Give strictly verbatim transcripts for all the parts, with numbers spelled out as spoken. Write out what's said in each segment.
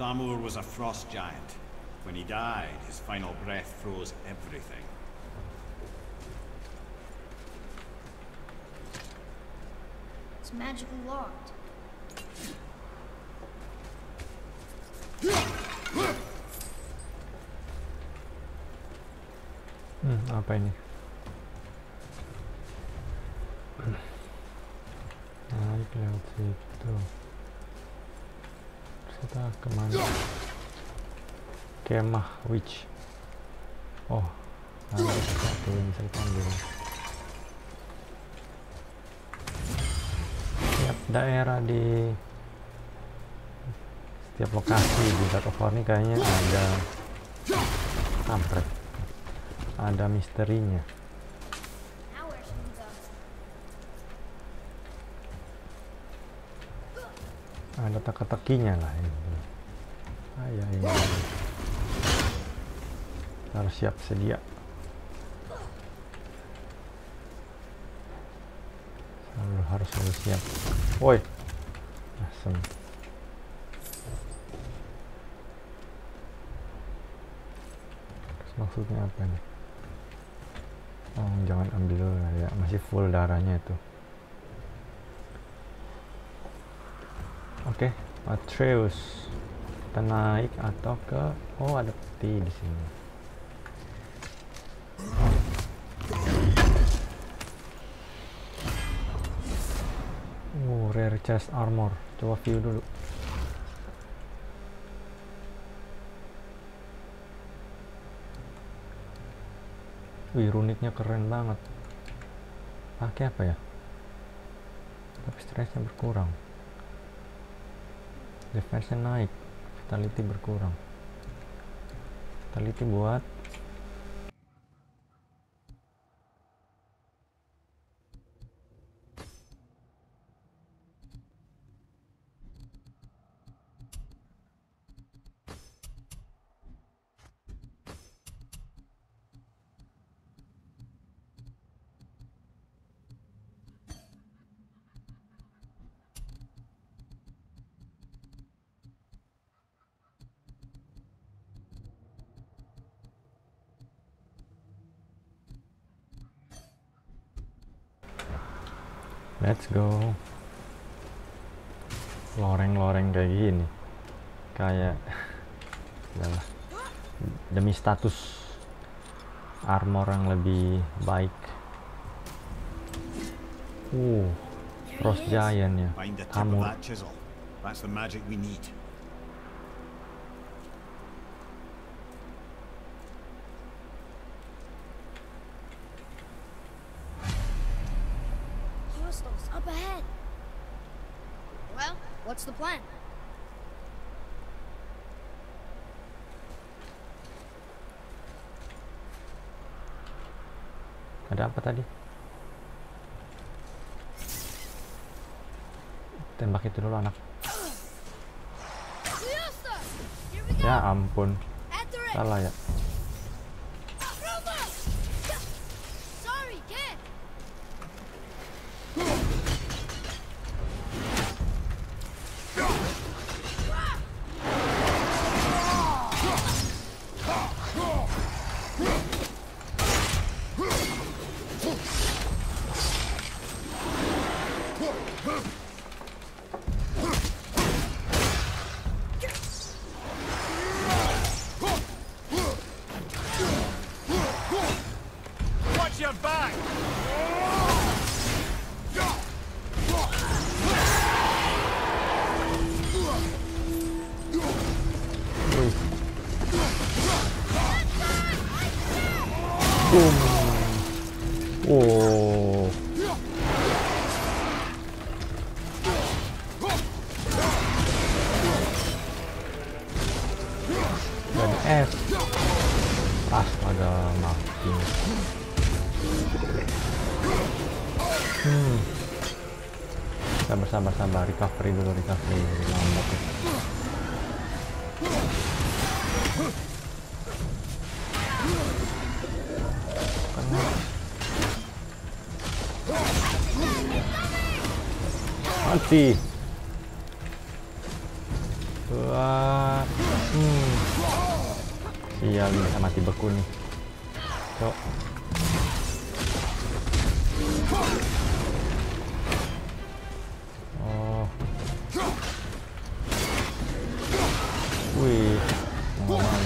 Thamur was a frost giant. When he died, his final breath froze everything. It's magically locked. Hmm, apa ini? Naik lewat situ. Kita kemana? Kemah witch. Oh, ada satu yang bisa dipanggil. Setiap daerah di setiap lokasi di God of War ini kayaknya ada kampret, ada misterinya. Ada teka-tekinya lah ini. Ayah ini harus siap sedia. Selalu harus selalu siap. Woi, asem. Terus maksudnya apa nih? Oh, jangan ambil lah ya, masih full darahnya itu. Oke, okay. Atreus, kita naik atau ke, oh ada peti di sini. Oh, rare chest armor, coba view dulu. Wih, runitnya keren banget. Pakai apa ya? Tapi stressnya berkurang. Defense naik, vitality berkurang. Vitality buat let's go. Loreng-loreng kayak gini kayak demi status armor yang lebih baik. Uh, Frost Giant-nya Thamur. That's the magic we need. What's the plan? Ada apa tadi? Tembak itu dulu anak. Ya ampun. Salah ya. Wih. Boom. Oh. Dan es. Astaga, mati. Hmm. Sabar, sabar, sabar. Recovery dulu, recovery. Lambat. Mati. Wah. Hmm. Sial, bisa mati beku nih. Cok. Oh. Wih. Aman.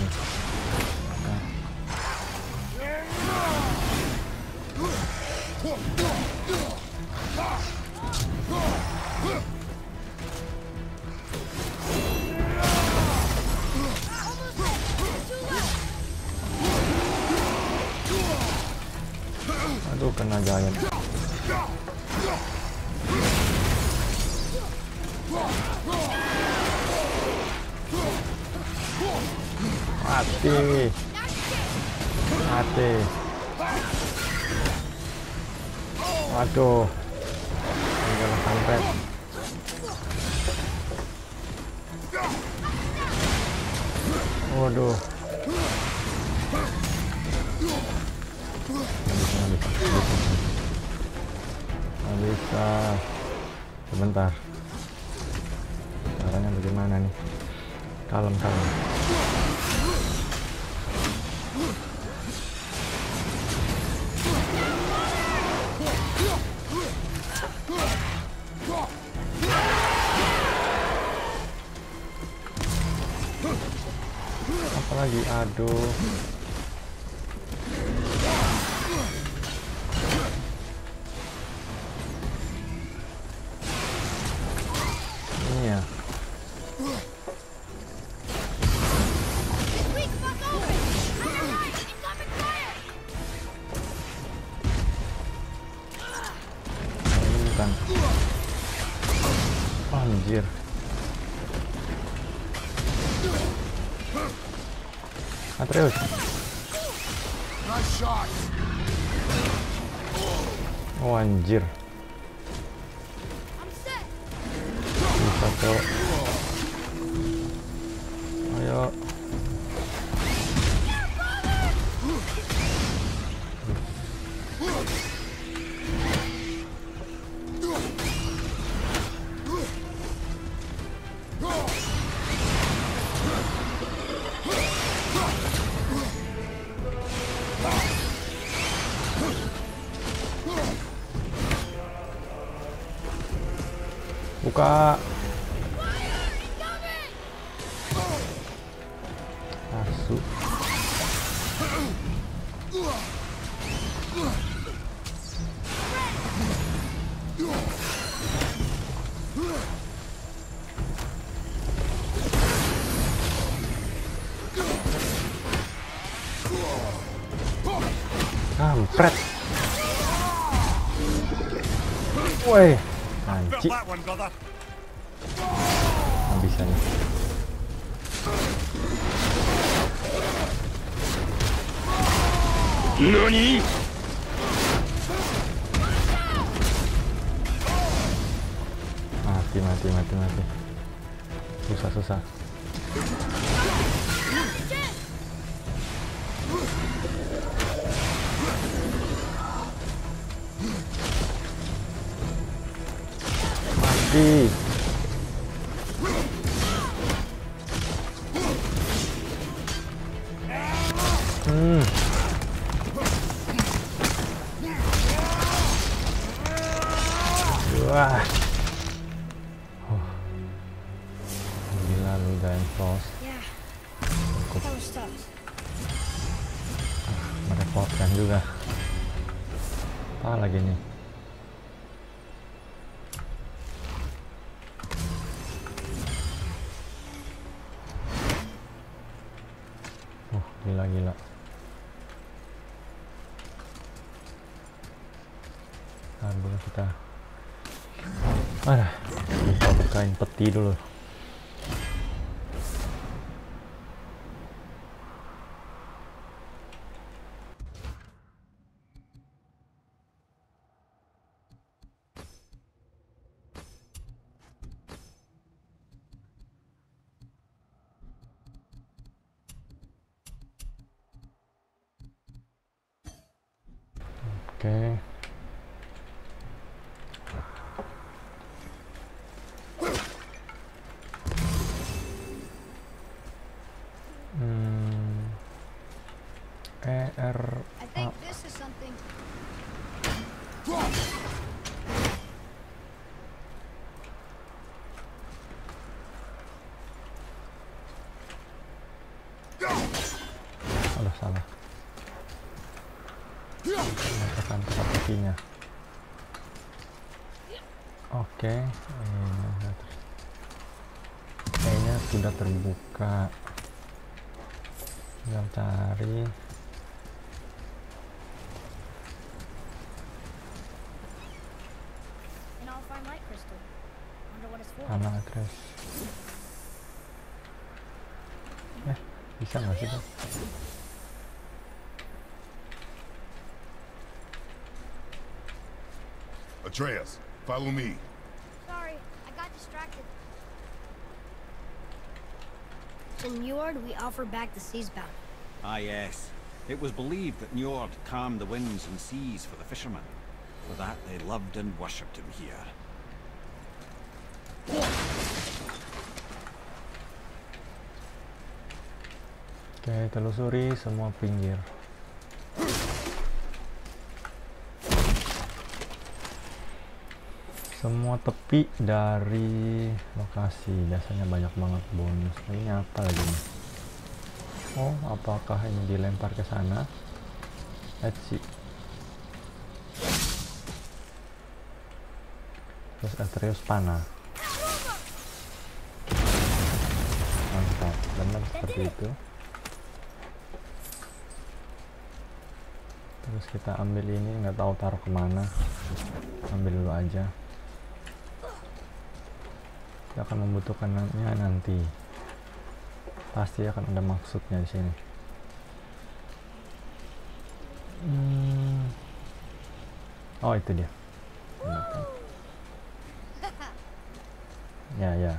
Nah. Aduh, kena giant. Mati. Mati. Waduh. Jangan sampai. Waduh. Nggak bisa. Sebentar. Caranya bagaimana nih? Kalem, kalem. Apalagi, aduh. Anjir. Atreus. Oh anjir. Bisa tuh. Ayo. Buka. Asu. Kampret. Woi. Anjir. Nggak bisa nih. Nani? Mati, mati, mati, mati. Susah, susah. Mati. Wah. Oh. Gila lu guys, boss. Ah, merepotkan juga. Apa lagi nih? Oh, gila gila. belum kita ada kita bukain peti dulu. Oke. Hmm. E R A. Aduh, salah. Tekan tempat kakinya. Oke, okay. Kayaknya sudah terbuka. Tinggal cari. Anak Atreus. Eh, bisa nggak sih tuh? Atreus, follow me. Sorry, I got distracted. In Njord, we offer back the seas bounty. Ah yes. It was believed that Njord calmed the winds and seas for the fishermen. For that, they loved and worshipped him here. Okay, telusuri semua pinggir. Semua tepi dari lokasi, biasanya banyak banget bonus. Ini apa lagi nih? Oh, apakah ini dilempar ke sana? Let's see. Terus Atreus panah. Mantap, benar seperti itu. Terus kita ambil ini, nggak tahu taruh kemana. Ambil dulu aja. Kita akan membutuhkannya nanti. Pasti akan ada maksudnya di sini. Hmm. Oh, itu dia. Ya, ya.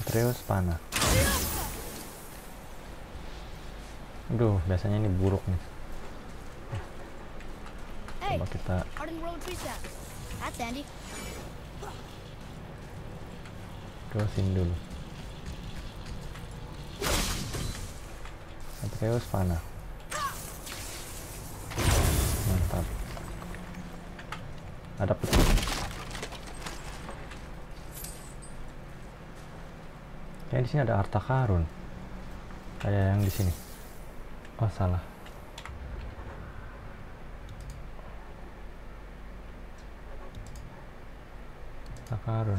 Atreus panah. Aduh, biasanya ini buruk nih. Coba kita. Terusin dulu. Atreus panah. Mantap. Ada peti. Kayak di sini ada harta karun. Kayak yang di sini. Oh, salah. Karun,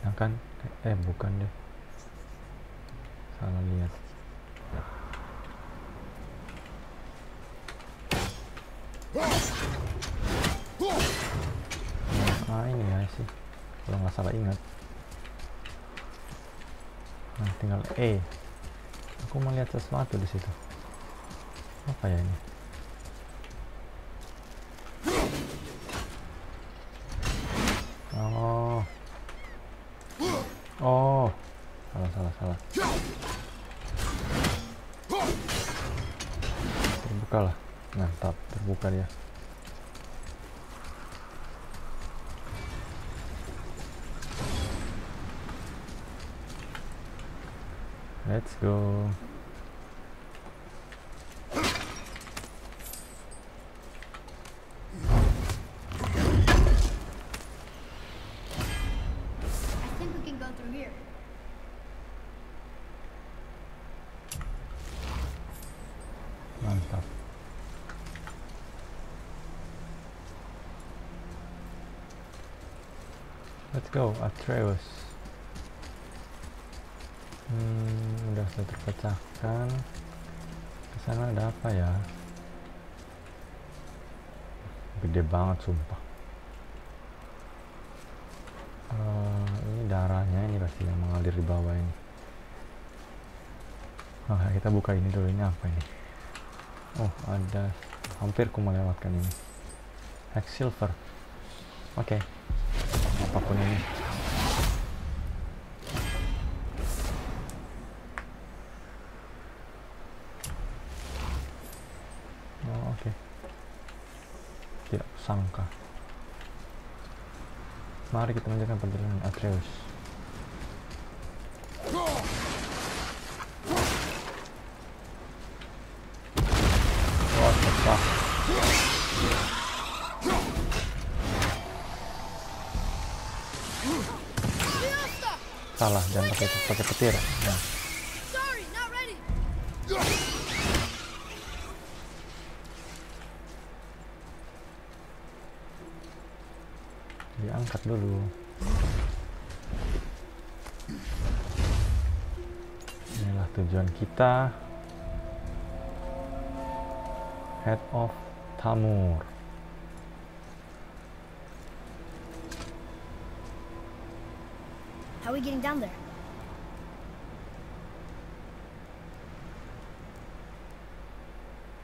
ya kan? Eh, bukan deh, salah lihat. Nah, ini ya sih, kalau nggak salah ingat. Nah, tinggal E. Aku melihat sesuatu di situ. Apa ya ini? Oh, oh, salah, salah, salah. Terbuka lah, mantap, terbuka dia. Let's go. Let's go, Atreus. Hmm, udah sudah terpecahkan. Kesana ada apa ya? Gede banget sumpah. Uh, ini darahnya ini pasti yang mengalir di bawah ini. Nah, kita buka ini dulu, ini apa ini? Oh, ada, hampir ku melewatkan ini. Hex silver. Oke. Okay. Apapun ini. Oh, oke. Okay. Tidak sangka. Mari kita lanjutkan perjalanan Atreus. Wah, cepat. Salah, jangan pakai pakai petir. Nah. Diangkat dulu. Inilah tujuan kita. Head of Thamur. How are we getting down there?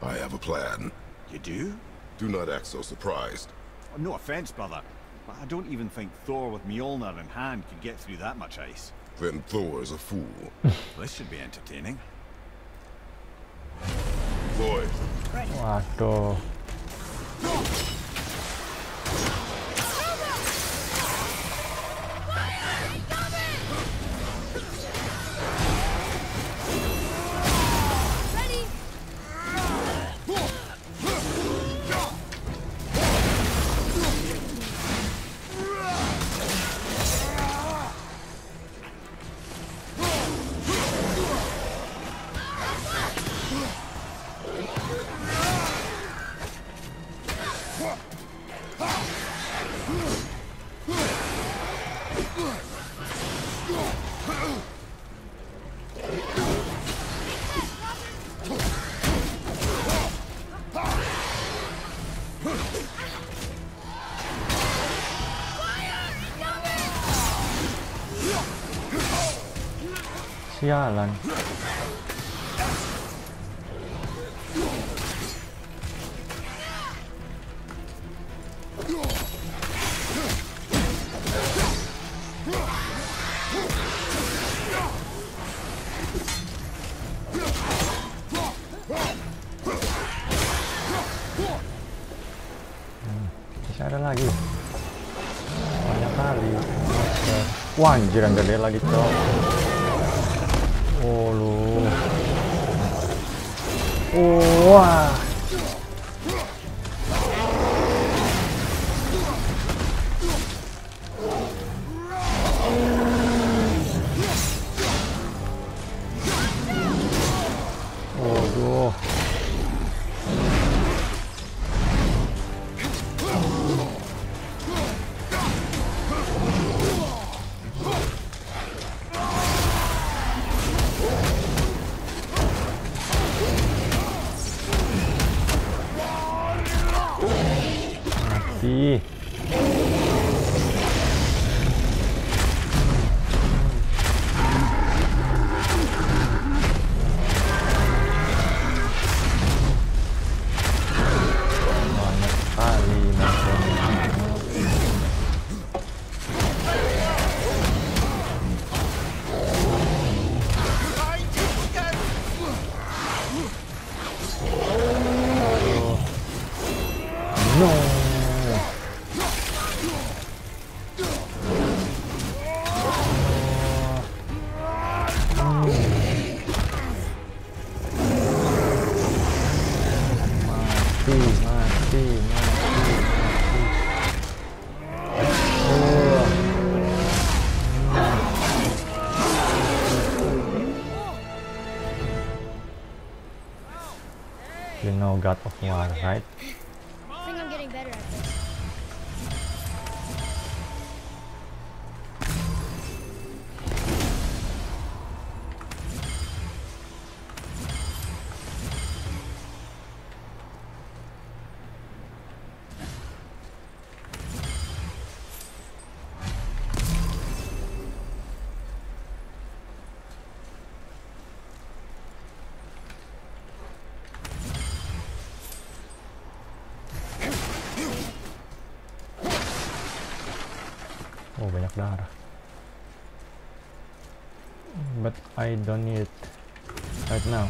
I have a plan. You do? Do not act so surprised. Oh, no offense, brother. But I don't even think Thor with Mjolnir in hand could get through that much ice. Then Thor is a fool. This should be entertaining. Boy. Waduh. Sialan. Wah, anjir, enggak ada lagi, cok. Oh, lu. Oh, wah. God of War, right? I think I'm getting better at this. Oh, banyak darah. But I don't need it right now.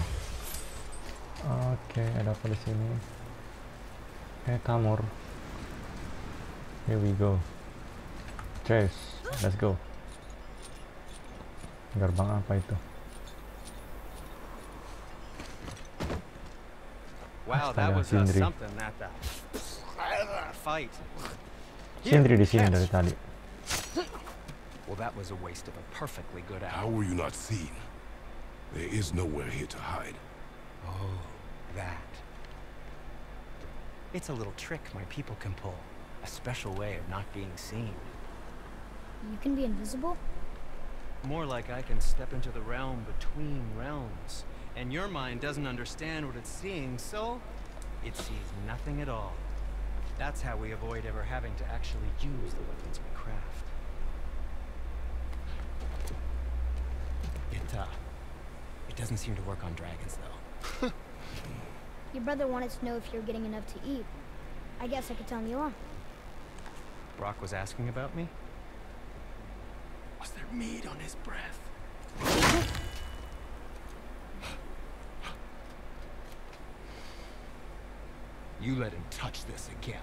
Oke, okay, ada apa di sini? Eh, Thamur. Here we go. Chase, let's go. Gerbang apa itu? Wow, that was Sindri. Something that that. Fight. Sindri di sini dari tadi. Well, that was a waste of a perfectly good hour. How were you not seen? There is nowhere here to hide. Oh, that. It's a little trick my people can pull. A special way of not being seen. You can be invisible? More like I can step into the realm between realms. And your mind doesn't understand what it's seeing, so it sees nothing at all. That's how we avoid ever having to actually use the weapons we craft. It, uh, it doesn't seem to work on dragons, though. Your brother wanted to know if you're getting enough to eat. I guess I could tell him you are. Brok was asking about me? Was there mead on his breath? You let him touch this again.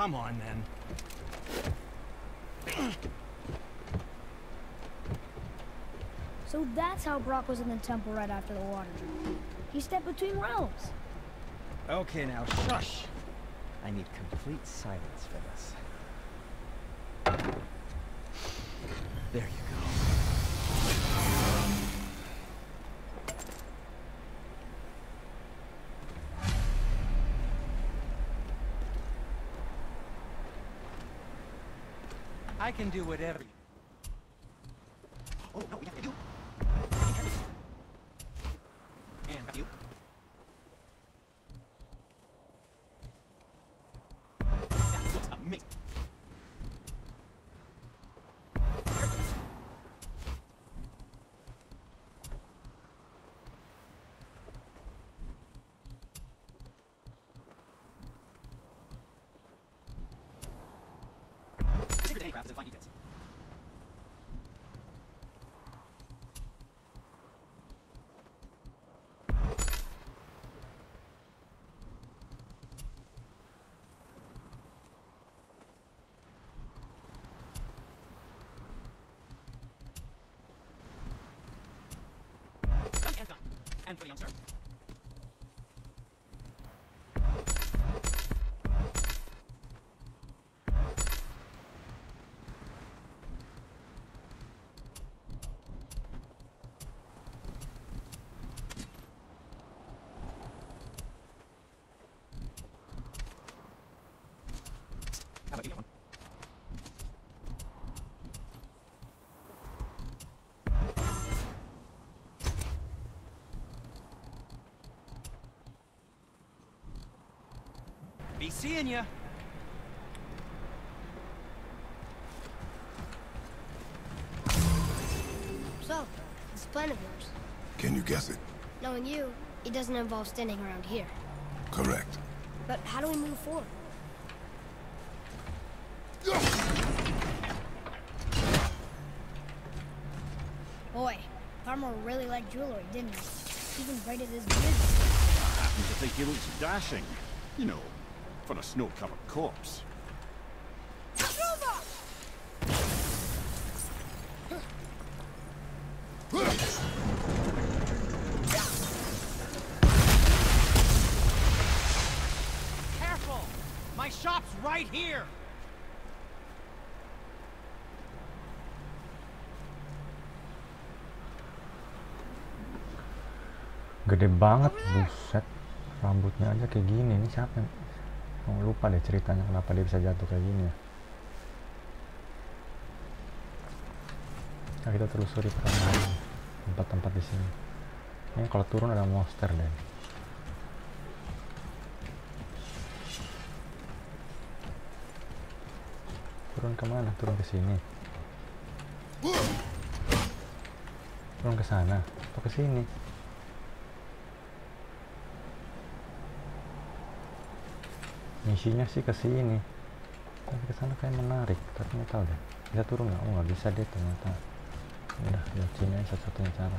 Come on, then. So that's how Brok was in the temple right after the water. He stepped between realms. Okay, now shush. I need complete silence for this. There you go. I can do whatever. Oh no, we have to do. And you. That's amazing. And for the answer. Be seeing ya. So, this plan of yours. Can you guess it? Knowing you, it doesn't involve standing around here. Correct. But how do we move forward? Boy, Thamur really liked jewelry, didn't he? Even braided his beard. I happen to think he looks dashing. You know. On a snow-covered corpse. Careful! My shop's right here! Gede banget, buset. Rambutnya aja kayak gini, ini siapa nih? Oh, lupa deh ceritanya kenapa dia bisa jatuh kayak gini ya. Nah, kita telusuri perang tempat-tempat di sini. Ini kalau turun ada monster deh. Turun kemana? Turun ke sini. Turun ke sana atau ke sini? Misinya sih ke sini, tapi ke sana kayak menarik. Tapi nggak tahu deh, bisa turun nggak? Oh nggak bisa deh ternyata. Udah lihat sini aja satu-satunya cara.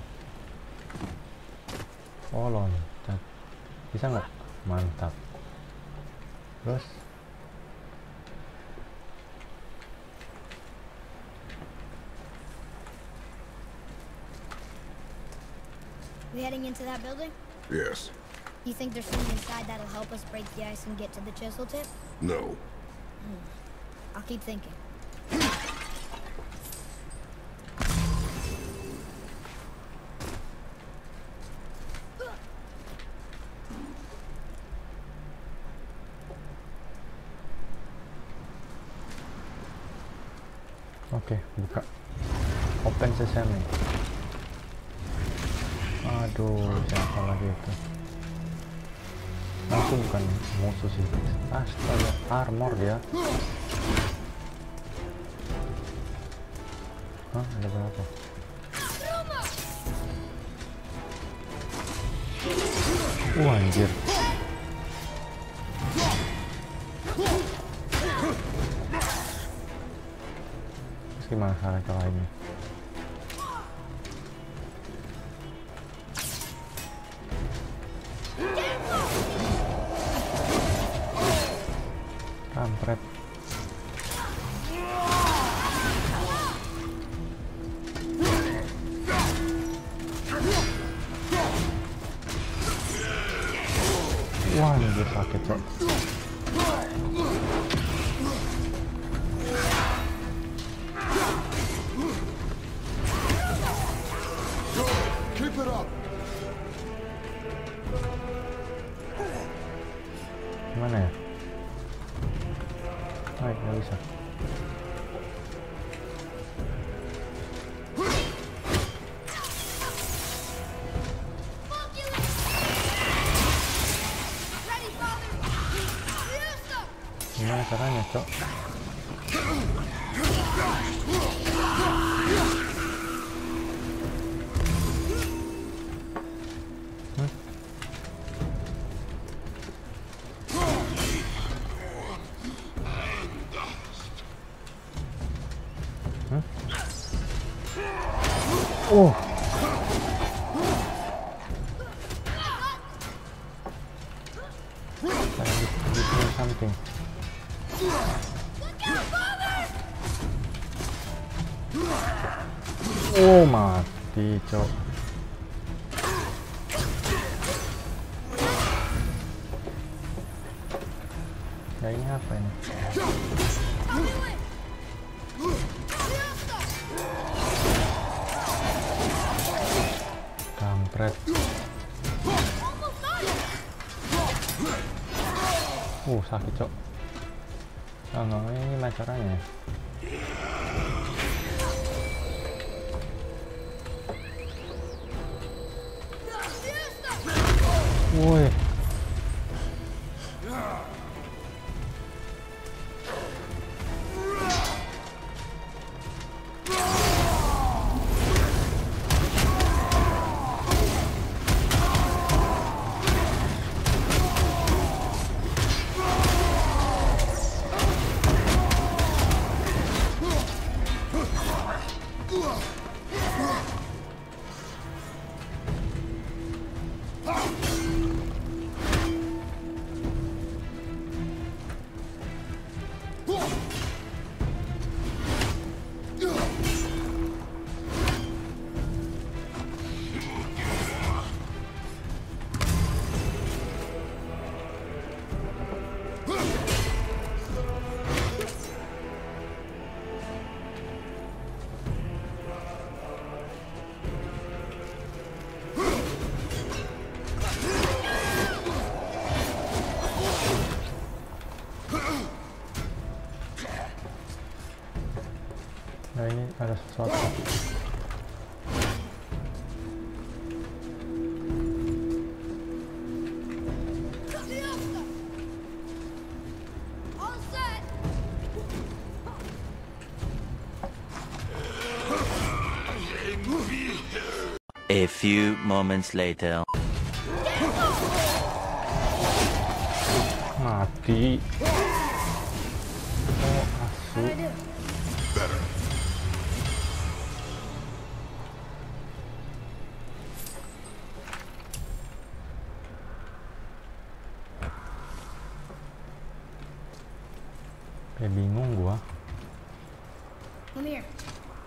Oh loncat, bisa nggak? Mantap. Terus we heading into that building? Yes. You think there's something inside that'll help us break the ice and get to the chisel tip? No. Hmm. I'll keep thinking. Oke, okay, buka. Open sesame. Aduh, siapa lagi itu? Aku bukan musuh sih. Astaga, armor dia. Hah, ada berapa? Wah, anjir. Gimana cara lainnya? Kampret. Wah, ini gue sakit kok. Oh. Something. Oh, mati, cok. Ya ini apa ini? Kampret. Uh, sakit cok. Oh, no, ini macaranya. Woi. Ada sesuatu. A few moments later. Mati. Oh, asu. Kayak bingung gua. Mimir,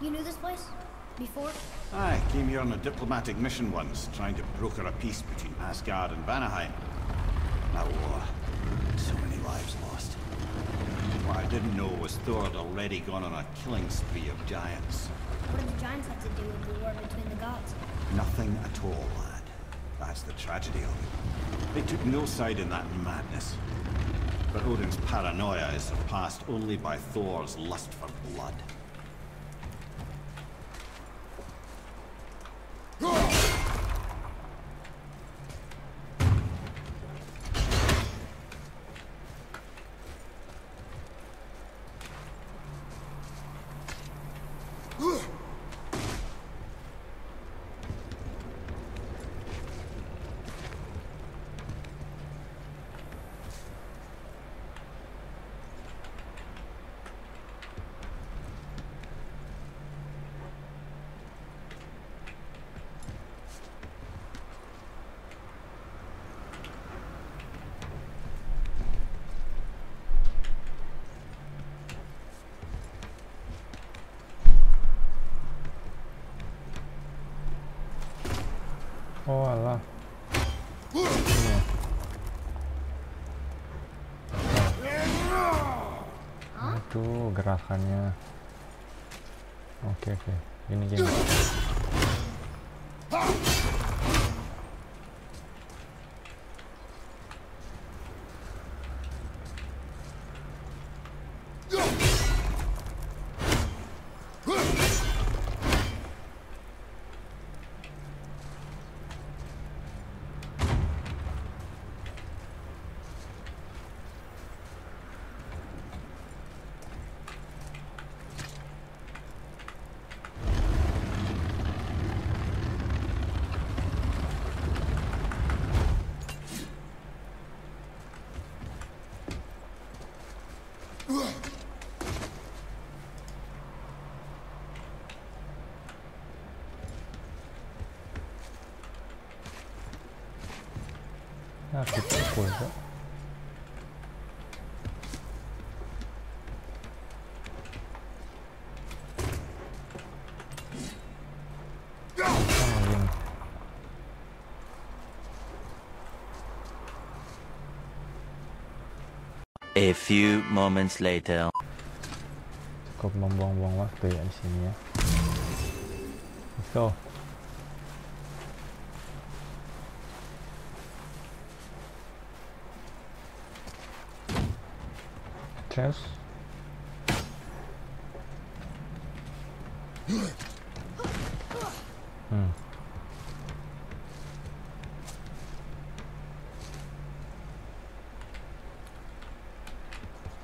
you knew this place before? I came here on a diplomatic mission once, trying to broker a peace between Asgard and Vanaheim. That war. So many lives lost. What I didn't know was Thor had already gone on a killing spree of giants. What did the giants have to do with the war between the gods? Nothing at all, lad. That's the tragedy of it. They took no side in that madness. But Odin's paranoia is surpassed only by Thor's lust for blood. Oh, alah. Aduh, gerakannya. Oke, oke. Gini, gini. Coisa. A few moments later. Cukup membuang-buang waktu ya di sini ya. So. Atreus. Hmm.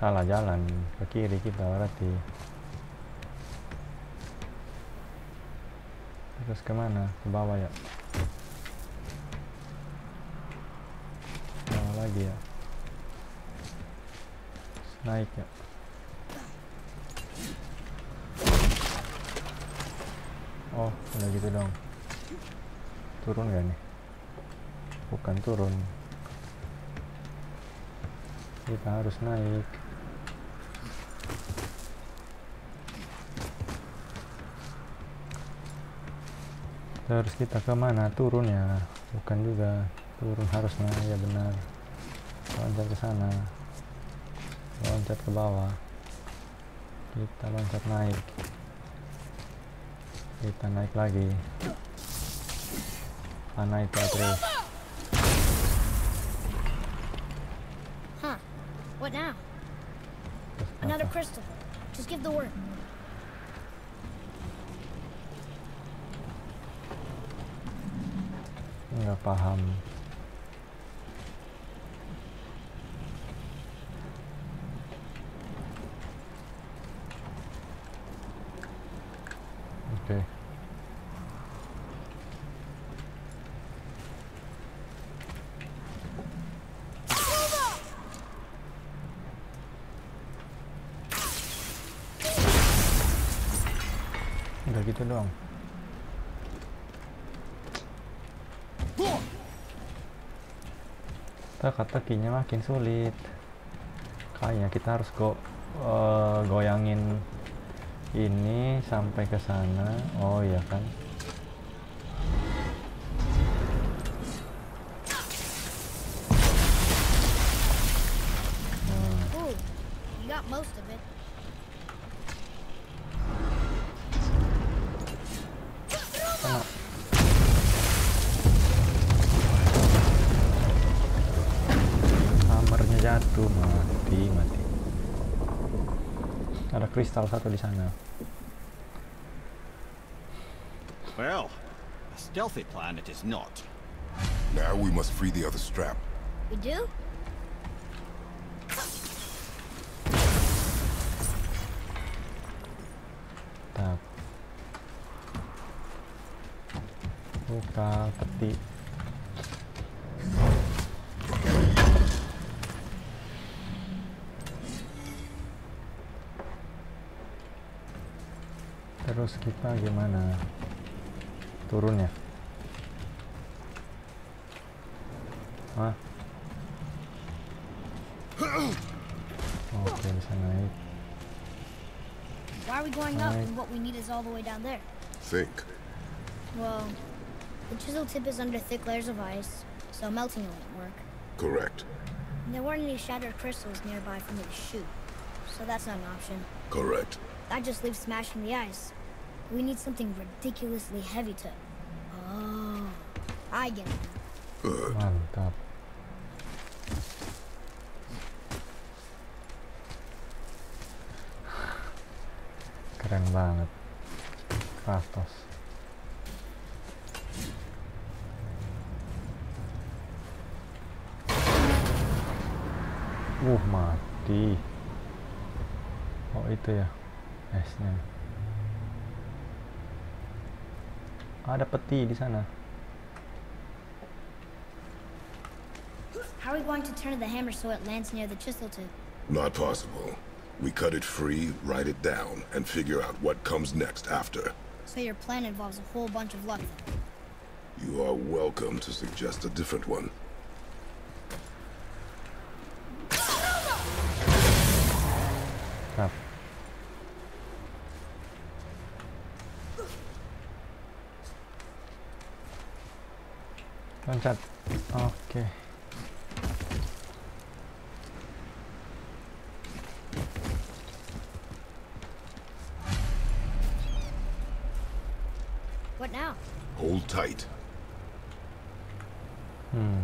Salah jalan ke kiri kita berarti. Terus kemana? Ke bawah ya. Bawah lagi ya. Naik ya. Oh, udah gitu dong. Turun gak nih? Bukan turun. Kita harus naik. Terus kita kemana? Turun ya? Bukan juga. Turun harus naik ya, benar. Loncat ke sana. Loncat ke bawah, kita loncat naik, kita naik lagi, panah itu Atreus. Huh? What now? Another crystal. Just give the word. Nggak paham. gitu doang. Teka-tekinya makin sulit. Kayaknya kita harus go uh, goyangin ini sampai ke sana. Oh iya kan. Kristal satu di sana. Well, a stealthy plan it is not. Now we must free the other strap. We do? Tap. Buka peti. Terus kita gimana? Turun ya? Hah? Oke, bisa naik. Why are we going up when what we need is all the way down there? Think. Well, the chisel tip is under thick layers of ice, so melting it won't work. Correct. And there weren't any shattered crystals nearby for me to shoot, so that's not an option. Correct. That just leaves smashing the ice. We need something ridiculously heavy to... Oh, I get it. Good. Mantap. Keren banget. Kratos. Uh, mati. Oh, itu ya. Esnya. Ada peti di sana. How are we going to turn the hammer so it lands near the chisel tip? Not possible. We cut it free, write it down, and figure out what comes next after. So your plan involves a whole bunch of luck. You are welcome to suggest a different one. Stop. Loncat. Oke. What now? Hold tight. Hmm.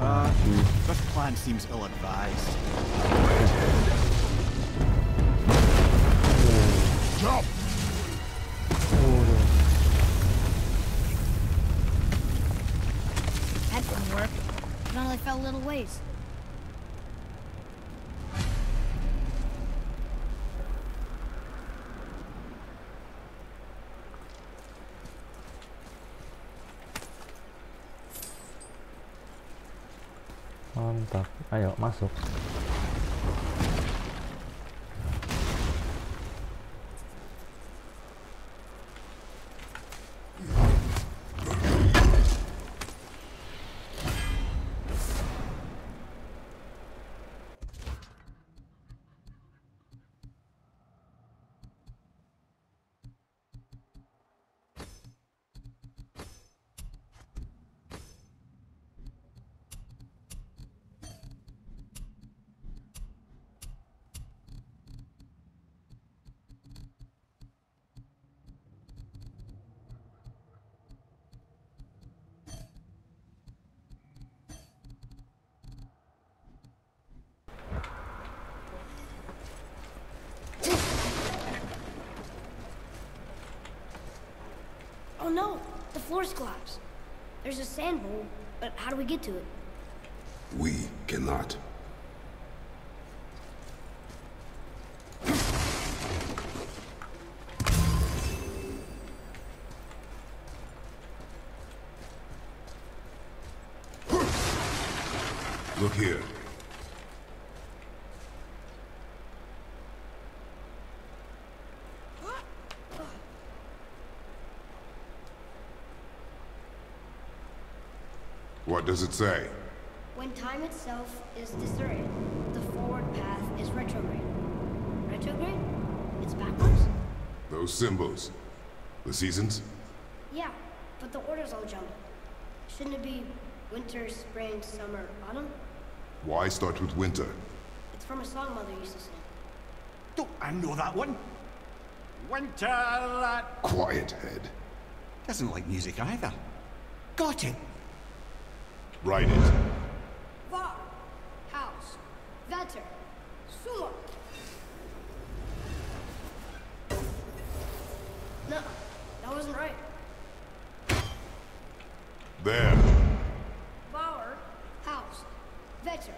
Uh, this plan seems ill-advised. Jump. That didn't work. It only fell a little ways. Mantap. Ayo masuk. Oh no, the floor's collapsed. There's a sand hole, but how do we get to it? We cannot. Look here. What does it say? When time itself is distorted, the forward path is retrograde. Retrograde? It's backwards? Those symbols. The seasons? Yeah, but the order's all jumbled. Shouldn't it be winter, spring, summer, autumn? Why start with winter? It's from a song Mother used to sing. Don't I know that one? Winter that... Quiet head. Doesn't like music either. Got it. Write it. Var, house, vetter, Sula. No, that wasn't right. There. Bauer, house, vetter,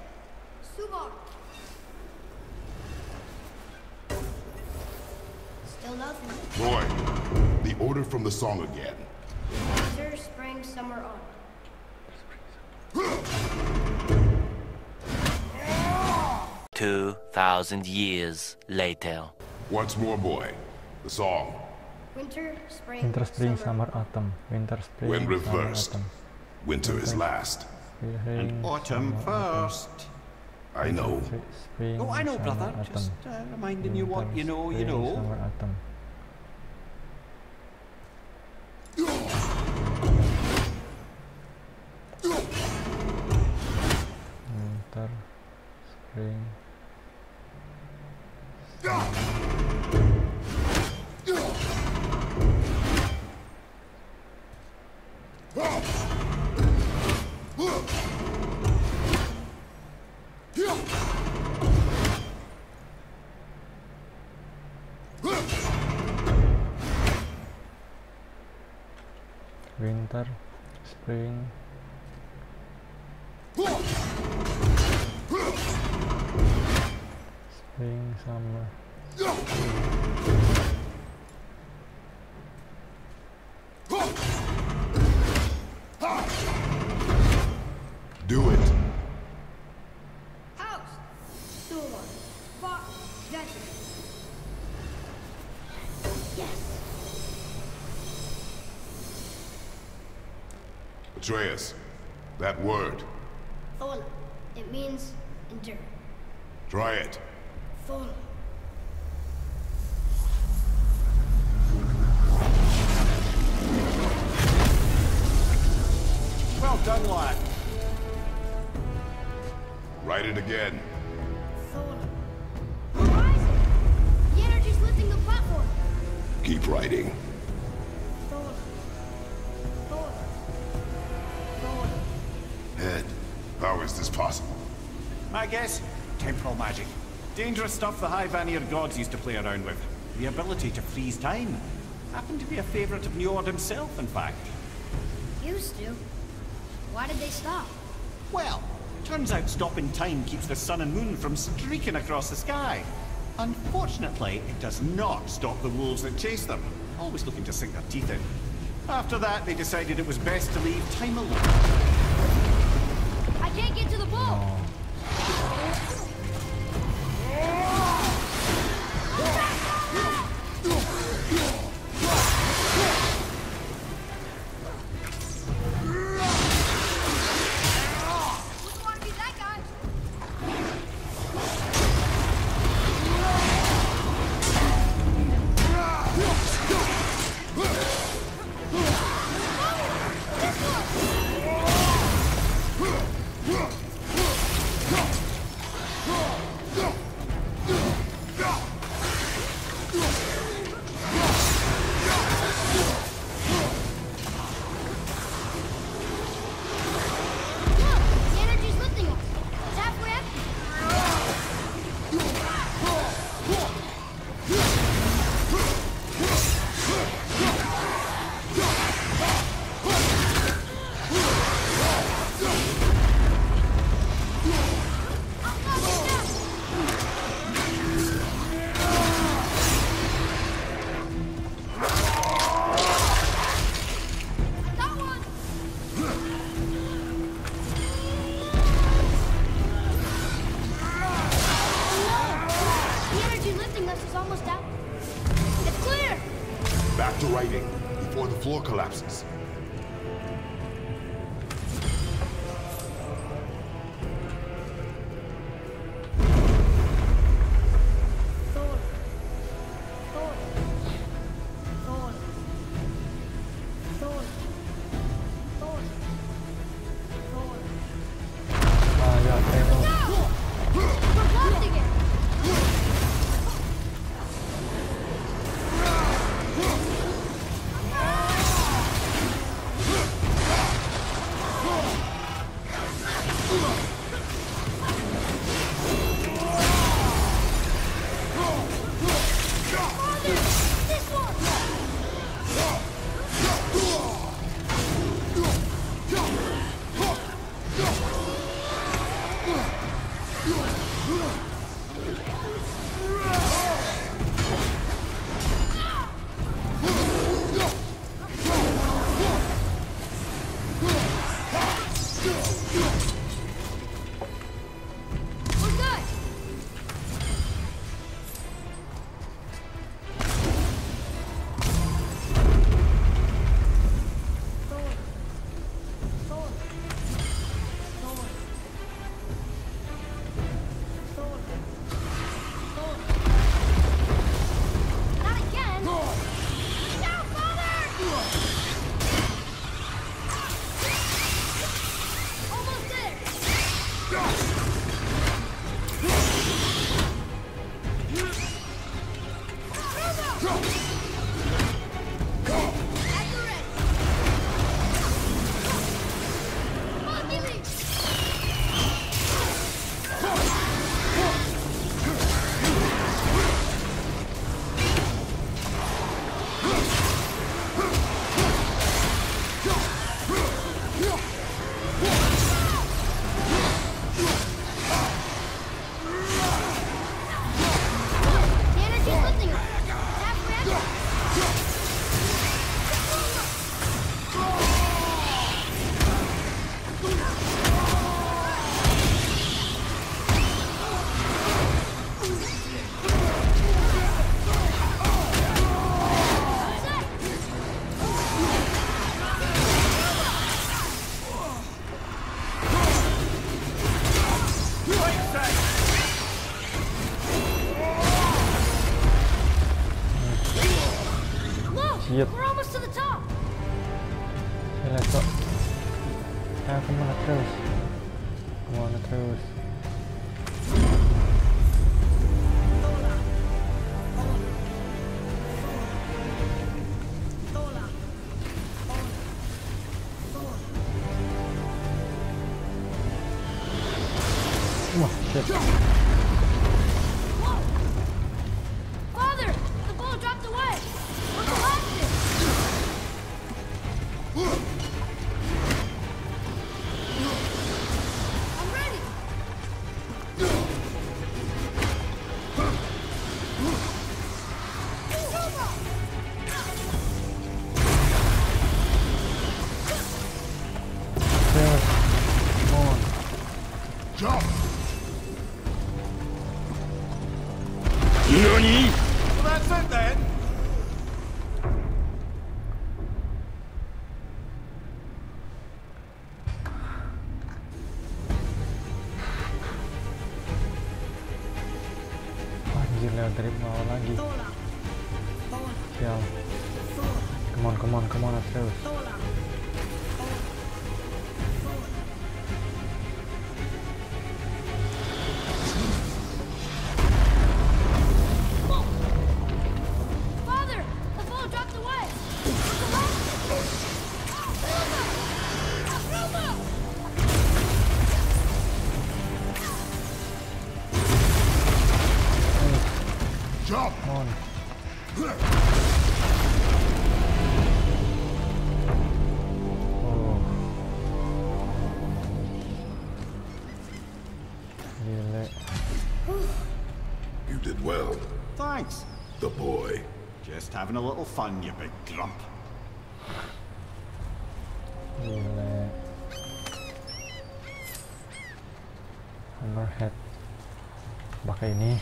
Subar. Still nothing. Boy, the order from the song again. Winter, spring, summer, autumn. Two thousand years later. Once more, boy. The song. Winter, spring, Winter, spring summer, summer, autumn. Winter, spring, when reversed, summer, autumn. Winter, winter is last, spring, and autumn summer, first. Autumn. I know. Spring, oh, I know, summer, brother. Autumn. Just uh, reminding winter, you what you know. Spring, you know. Summer, autumn. Winter, spring. Winter, spring. Spring, summer. Do it. House. Sula. Fuck. Yes. Atreus, that word. Thola. It means endure. Try it. Thola. Well done, lad. Write it again. Thor. Horizon! The energy's lifting the platform. Keep writing. Thor. Thor. Thor. Head, how is this possible? My guess? Temporal magic. Dangerous stuff the high Vanir gods used to play around with. The ability to freeze time. Happened to be a favorite of Njord himself, in fact. Used to? Why did they stop? Well, turns out stopping time keeps the sun and moon from streaking across the sky. Unfortunately, it does not stop the wolves that chase them, always looking to sink their teeth in. After that, they decided it was best to leave time alone. I can't get to the ball! Whoa! wall collapses. Dari bawah lagi. Sial. Come on, come on, come on, Atreus. Having a little fun, you big grump. Gila. Hammerhead. Pakai ini.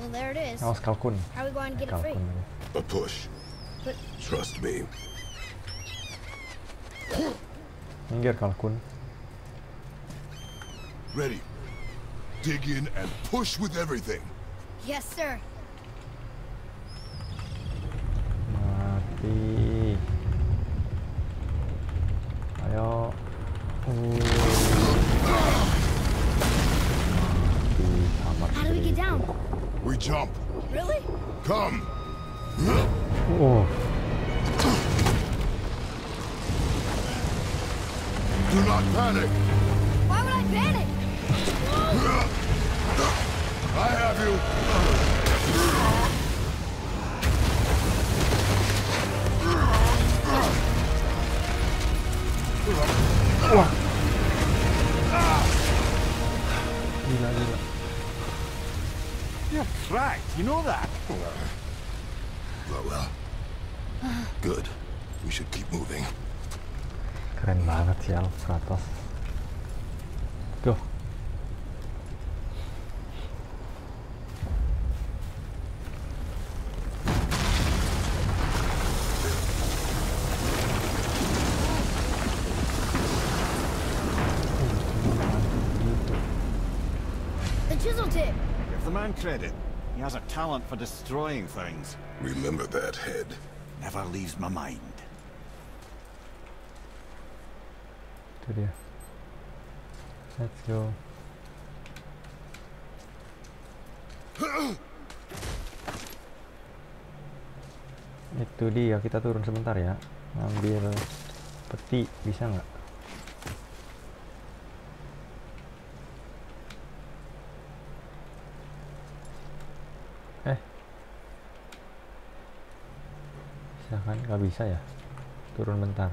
Well, there it is. That was Kalkun. How are we going to get Kalkun. it free? A push. But trust me. Minggir, Kalkun. Ready. Dig in and push with everything. Yes, sir. Mati. Ayo. How do we get down? We jump. Really? Come. Oh. Do not panic. Why would I panic? I have you. Wah. Gila, gila. You're cracked, you know that. Well, well. Good. We should keep moving. Keren banget sih Alf Kratos. Go. Credit. He has a talent for destroying things. Remember that head. Never leaves my mind. Good idea. Let's go. Itu dia, kita turun sebentar ya. Ambil peti, bisa nggak? Kan nggak bisa ya, turun bentar.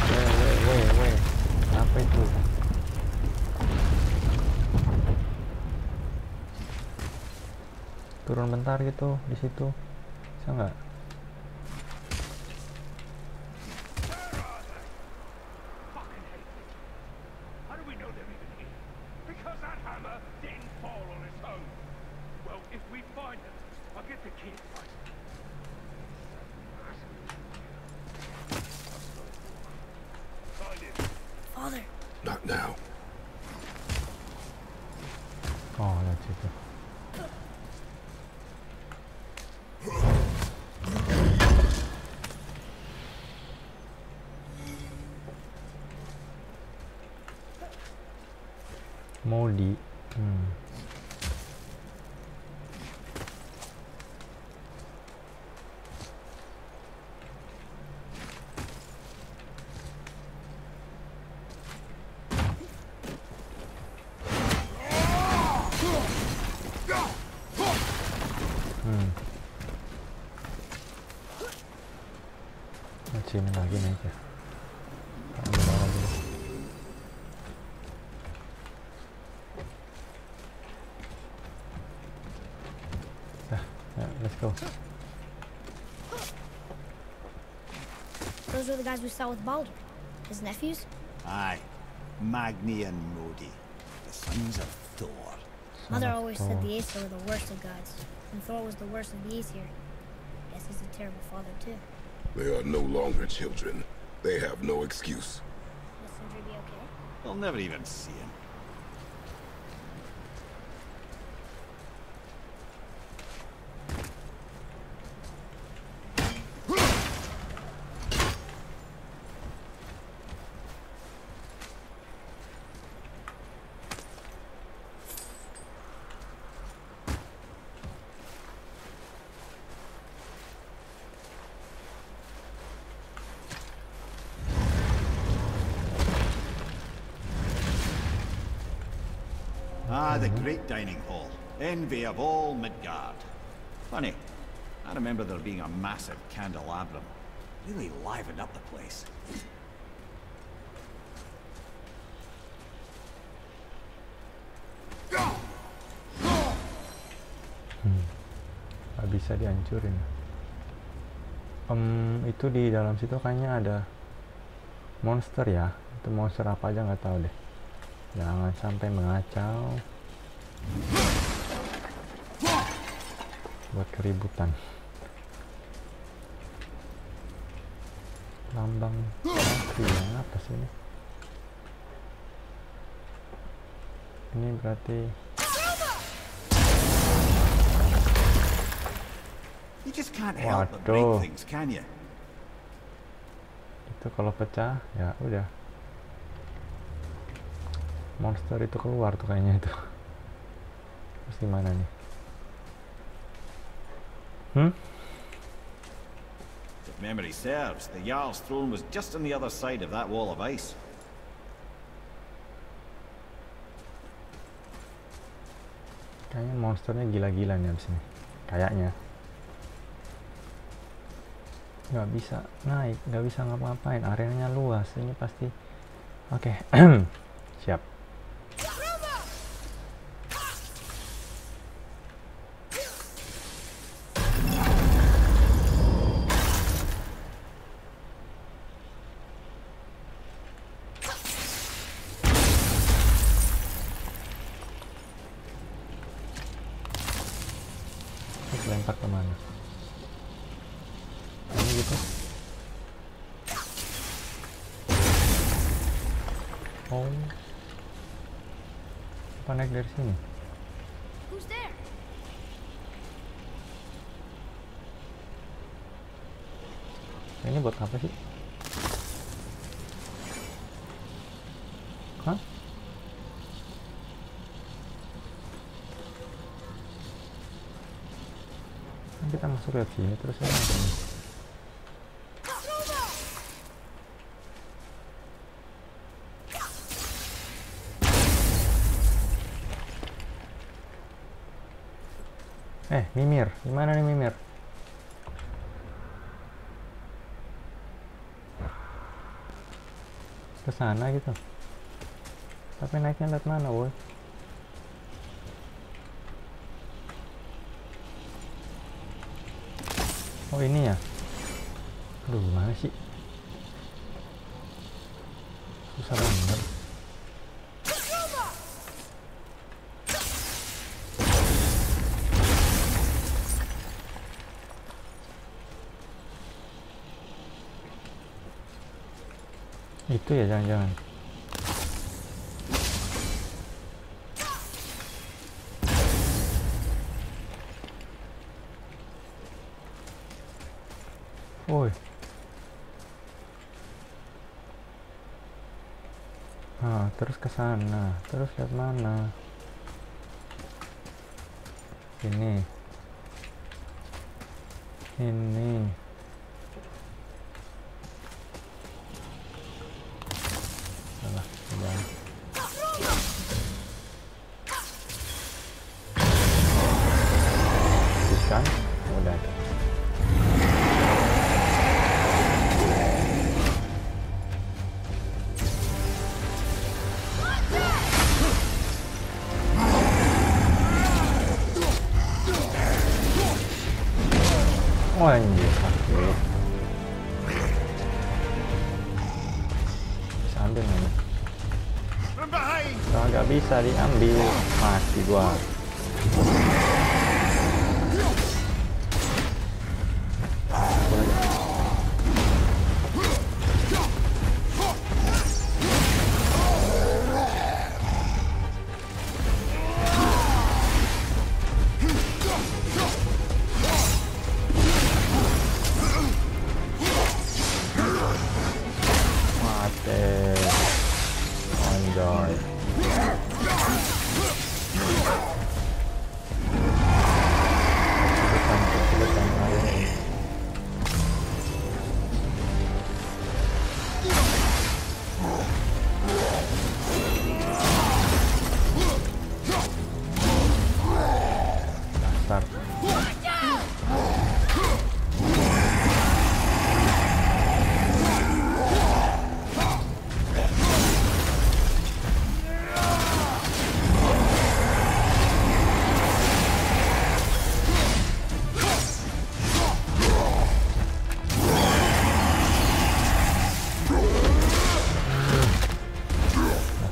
Weh weh weh weh, apa itu? Turun bentar gitu di situ, bisa nggak? Modi. Hmm. Hmm. Masih lagi naik ya. Those were the guys we saw with Baldr, his nephews? Aye, Magni and Modi, the sons of Thor. Mother always said the Aesir were the worst of gods, and Thor was the worst of the Aesir. Guess he's a terrible father too. They are no longer children. They have no excuse. Will Sindri be okay? They'll never even see him. Ah, the great dining hall. Envy of all Midgard. Funny, I remember there being a massive candelabrum. Really livened up the place. Hmm, gak bisa dihancurin. Um, itu di dalam situ kayaknya ada monster ya. Itu monster apa aja nggak tahu deh. Jangan sampai mengacau, buat keributan. Lambang kaki apa sih ini? Ini berarti waduh, itu kalau pecah ya udah, monster itu keluar tuh kayaknya itu. Terus gimana nih? Hmm? If memory serves, the Jarl's throne was just on the other side of that wall of ice. Kayaknya monsternya gila-gila nih abis ini. Kayaknya. Nggak bisa naik, nggak bisa ngapa-ngapain. Areanya luas, ini pasti. Oke, okay. Siap. Dari sini. Ini buat apa sih? Hah? Nah, kita masuk ke sini terus ini. Eh, Mimir, gimana nih Mimir? Ke sana gitu. Tapi naiknya lihat mana, woi? Oh, ini ya. Aduh, gimana sih? Susah banget. Itu ya jangan-jangan. Woi. Ah, terus ke sana, terus lihat mana? Ini. Ini. Bisa diambil, mati gua.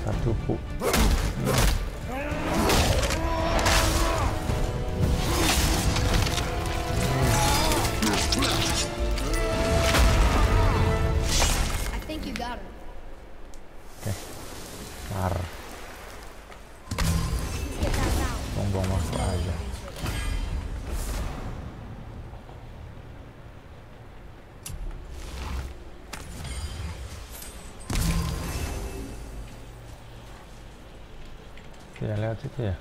Satu hook. Tidak lewat situ ya?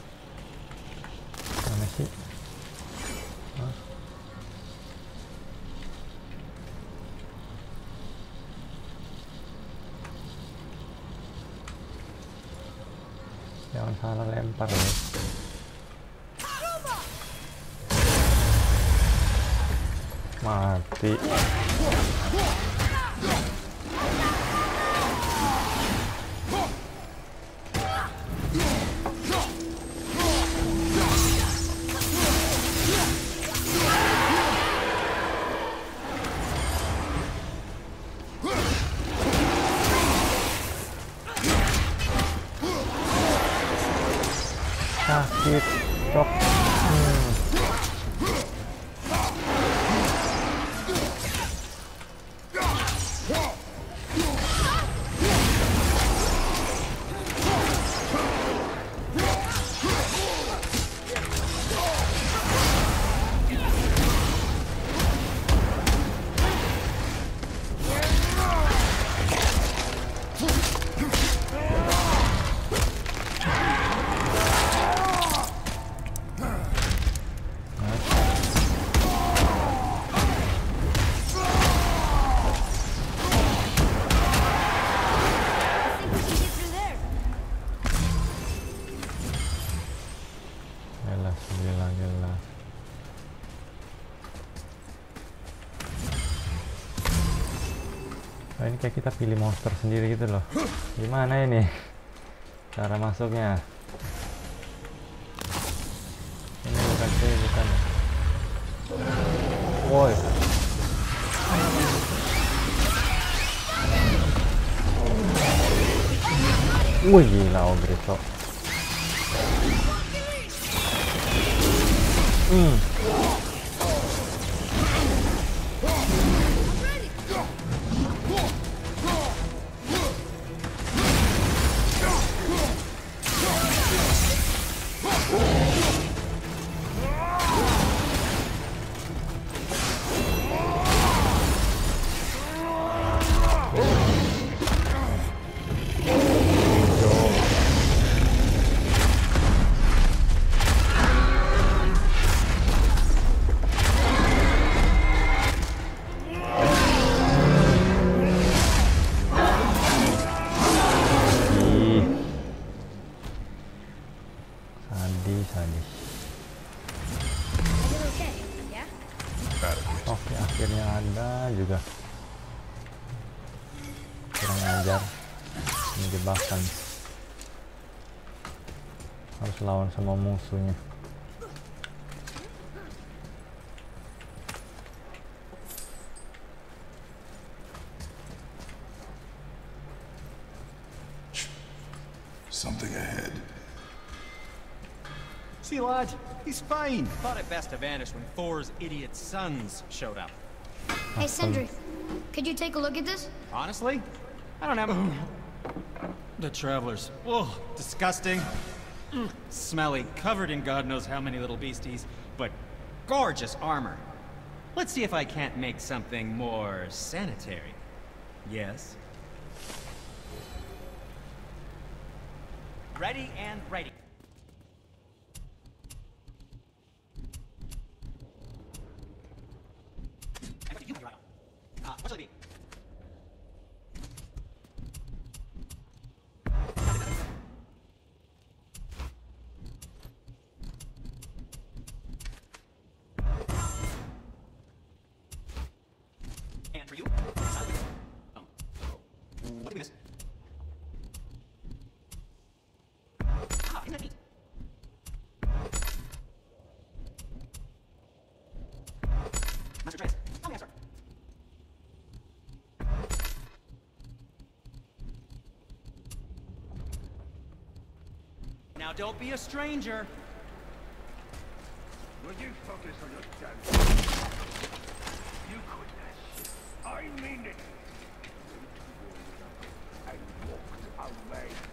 Mana sih? Hah? Jangan salah lempar ya. Mati. Sakit, Brok. Hmm. Oh, ini kayak kita pilih monster sendiri gitu loh. Gimana ini cara masuknya? Ini bukan sih, bukan. Woi. Wih gila ogre cok. Hmm. Oke, akhirnya ada juga. Kurang ajar, ini jebakan. Harus lawan sama musuhnya. Something ahead. See, lad, he's fine. Thought it best to vanish when Thor's idiot sons showed up. Hey, Sindri, could you take a look at this? Honestly, I don't have. The travelers. Oh, disgusting, smelly, covered in God knows how many little beasties, but gorgeous armor. Let's see if I can't make something more sanitary. Yes. Ready and ready. Now don't be a stranger. Would you focus on your damn... You could not. I mean it. And walked away.